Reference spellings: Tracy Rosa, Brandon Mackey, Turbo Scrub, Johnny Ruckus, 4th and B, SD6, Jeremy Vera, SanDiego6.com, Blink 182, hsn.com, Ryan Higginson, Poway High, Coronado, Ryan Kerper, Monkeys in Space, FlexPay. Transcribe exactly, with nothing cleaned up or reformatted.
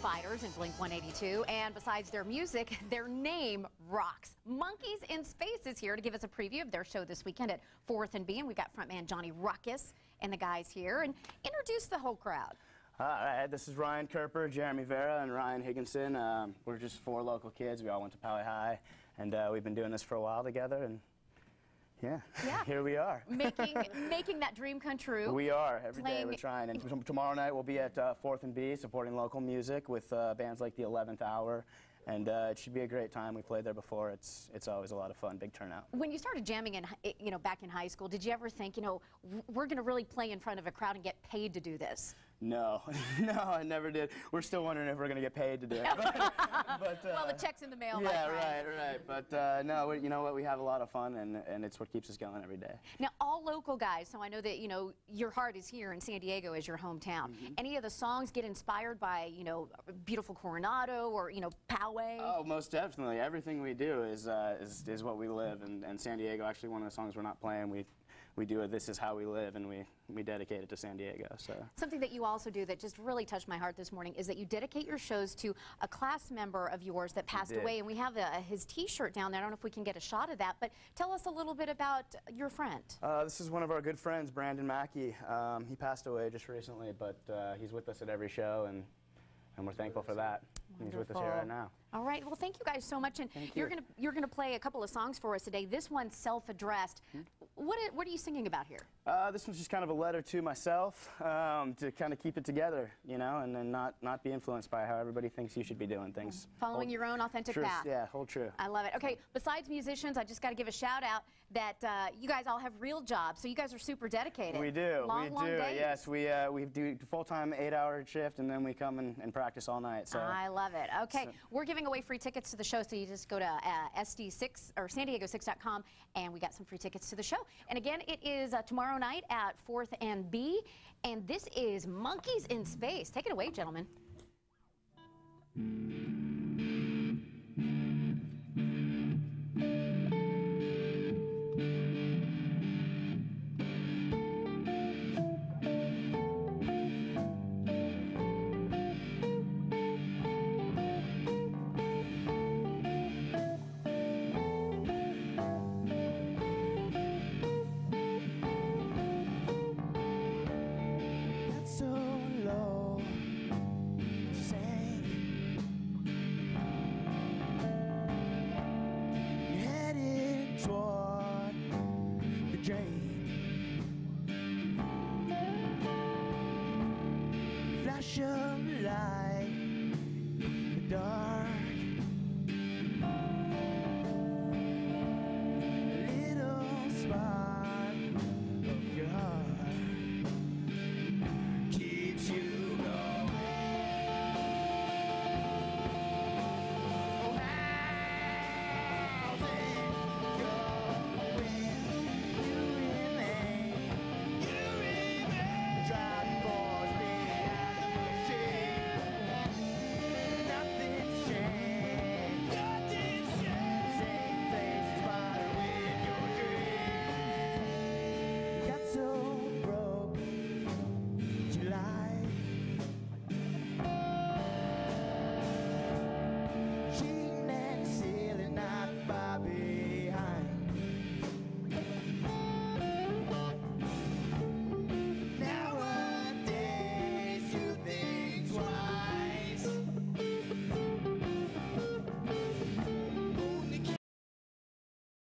Fighters and Blink one eighty-two, and besides their music, their name rocks. Monkeys in Space is here to give us a preview of their show this weekend at fourth and B, and we got frontman Johnny Ruckus and the guys here, and introduce the whole crowd. Hi, this is Ryan Kerper, Jeremy Vera, and Ryan Higginson. Um, we're just four local kids. We all went to Poway High, and uh, we've been doing this for a while together, and yeah, yeah. Here we are. Making making that dream come true. We are. Every day we're trying. And t tomorrow night we'll be at uh, fourth and B supporting local music with uh, bands like the eleventh hour. And uh, it should be a great time. We played there before. It's it's always a lot of fun. Big turnout. When you started jamming in, you know, back in high school, did you ever think, you know, we're going to really play in front of a crowd and get paid to do this? No, no, I never did. We're still wondering if we're going to get paid to do it. But, but, uh, well, the check's in the mail. Yeah, right, right. But uh, no, we, you know what? We have a lot of fun, and and it's what keeps us going every day. Now, all local guys. So I know that you know your heart is here, and San Diego is your hometown. Mm-hmm. Any of the songs get inspired by you know beautiful Coronado or you know Poway? Oh, most definitely. Everything we do is uh, is, is what we live, and, and San Diego, actually one of the songs we're not playing, we we do a This Is How We Live, and we, we dedicate it to San Diego. So. Something that you also do that just really touched my heart this morning is that you dedicate your shows to a class member of yours that passed away, and we have a, his T-shirt down there. I don't know if we can get a shot of that, but tell us a little bit about your friend. Uh, this is one of our good friends, Brandon Mackey. Um, he passed away just recently, but uh, he's with us at every show, and and we're thankful for that. Wonderful. He's with us here right now. All right. Well, thank you guys so much. And thank you're you. gonna you're gonna play a couple of songs for us today. This one's self-addressed. Hmm? What what are you singing about here? Uh, this one's just kind of a letter to myself um, to kind of keep it together, you know, and then not not be influenced by how everybody thinks you should be doing things. Following hold, your own authentic true, path. Yeah, hold true. I love it. Okay. Besides musicians, I just got to give a shout out that uh, you guys all have real jobs, so you guys are super dedicated. We do. Long, we long do. Days. Yes, we uh, we do full-time eight-hour shift, and then we come and, and practice all night. So I love it. Okay, so we're giving away free tickets to the show, so you just go to uh, S D six or San Diego six dot com, and we got some free tickets to the show. And again, it is uh, tomorrow night at fourth and B, and this is Monkeys in Space. Take it away, gentlemen.